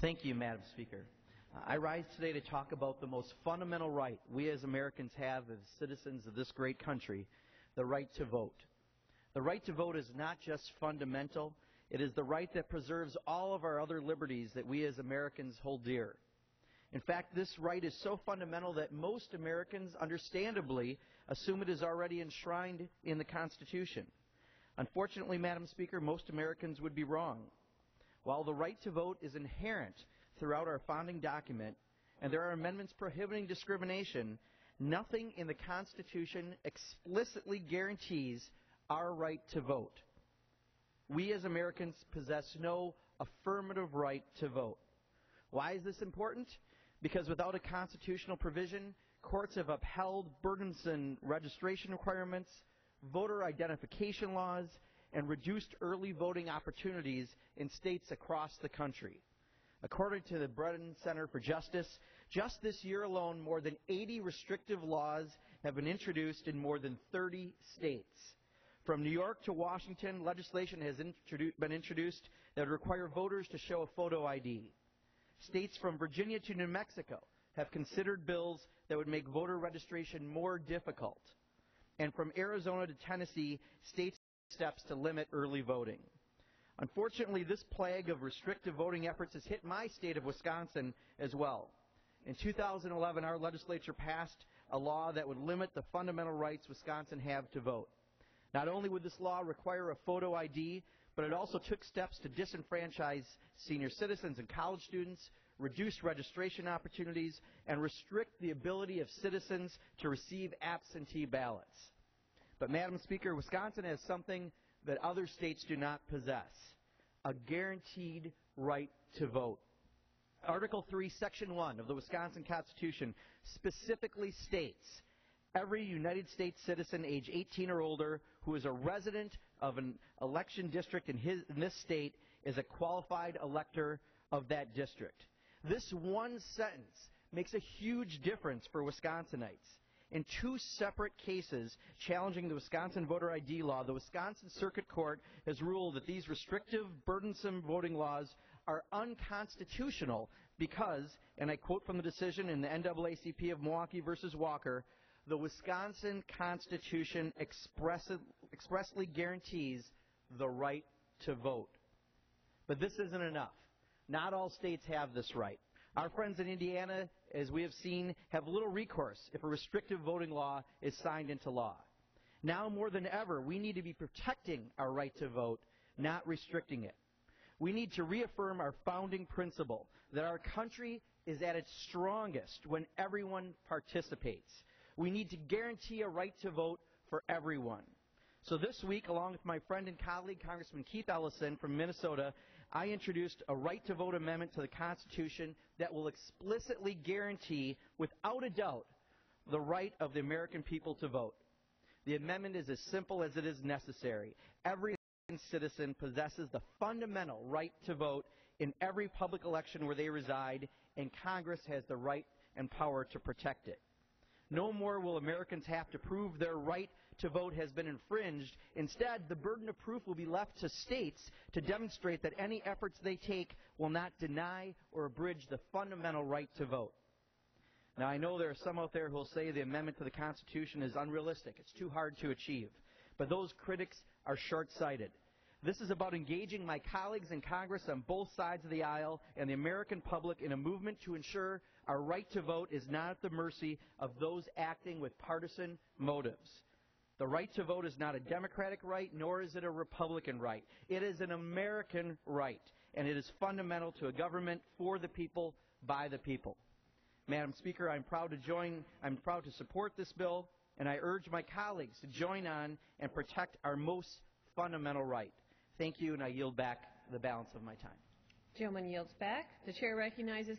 Thank you, Madam Speaker. I rise today to talk about the most fundamental right we as Americans have as citizens of this great country, the right to vote. The right to vote is not just fundamental, it is the right that preserves all of our other liberties that we as Americans hold dear. In fact, this right is so fundamental that most Americans understandably assume it is already enshrined in the Constitution. Unfortunately, Madam Speaker, most Americans would be wrong. While the right to vote is inherent throughout our founding document, and there are amendments prohibiting discrimination, nothing in the Constitution explicitly guarantees our right to vote. We as Americans possess no affirmative right to vote. Why is this important? Because without a constitutional provision, courts have upheld burdensome registration requirements, voter identification laws, and reduced early voting opportunities in states across the country. According to the Brennan Center for Justice, just this year alone, more than 80 restrictive laws have been introduced in more than 30 states. From New York to Washington, legislation has been introduced that require voters to show a photo ID. States from Virginia to New Mexico have considered bills that would make voter registration more difficult. And from Arizona to Tennessee, states took steps to limit early voting. Unfortunately, this plague of restrictive voting efforts has hit my state of Wisconsin as well. In 2011, our legislature passed a law that would limit the fundamental rights Wisconsin have to vote. Not only would this law require a photo ID, but it also took steps to disenfranchise senior citizens and college students, reduce registration opportunities, and restrict the ability of citizens to receive absentee ballots. But Madam Speaker, Wisconsin has something that other states do not possess, a guaranteed right to vote. Article 3, Section 1 of the Wisconsin Constitution specifically states, every United States citizen age 18 or older who is a resident of an election district in this state is a qualified elector of that district. This one sentence makes a huge difference for Wisconsinites. In two separate cases challenging the Wisconsin voter ID law, the Wisconsin Circuit Court has ruled that these restrictive, burdensome voting laws are unconstitutional because, and I quote from the decision in the NAACP of Milwaukee versus Walker, the Wisconsin Constitution expressly guarantees the right to vote. But this isn't enough. Not all states have this right. Our friends in Indiana, as we have seen, have little recourse if a restrictive voting law is signed into law. Now more than ever, we need to be protecting our right to vote, not restricting it. We need to reaffirm our founding principle that our country is at its strongest when everyone participates. We need to guarantee a right to vote for everyone. So this week, along with my friend and colleague, Congressman Keith Ellison from Minnesota, I introduced a right to vote amendment to the Constitution that will explicitly guarantee, without a doubt, the right of the American people to vote. The amendment is as simple as it is necessary. Every citizen possesses the fundamental right to vote in every public election where they reside, and Congress has the right and power to protect it. No more will Americans have to prove their right to vote has been infringed. Instead, the burden of proof will be left to states to demonstrate that any efforts they take will not deny or abridge the fundamental right to vote. Now, I know there are some out there who will say the amendment to the Constitution is unrealistic. It's too hard to achieve. But those critics are short-sighted. This is about engaging my colleagues in Congress on both sides of the aisle and the American public in a movement to ensure our right to vote is not at the mercy of those acting with partisan motives. The right to vote is not a Democratic right, nor is it a Republican right. It is an American right, and it is fundamental to a government for the people, by the people. Madam Speaker, I'm proud to support this bill, and I urge my colleagues to join on and protect our most fundamental right. Thank you, and I yield back the balance of my time. The gentleman yields back. The chair recognizes the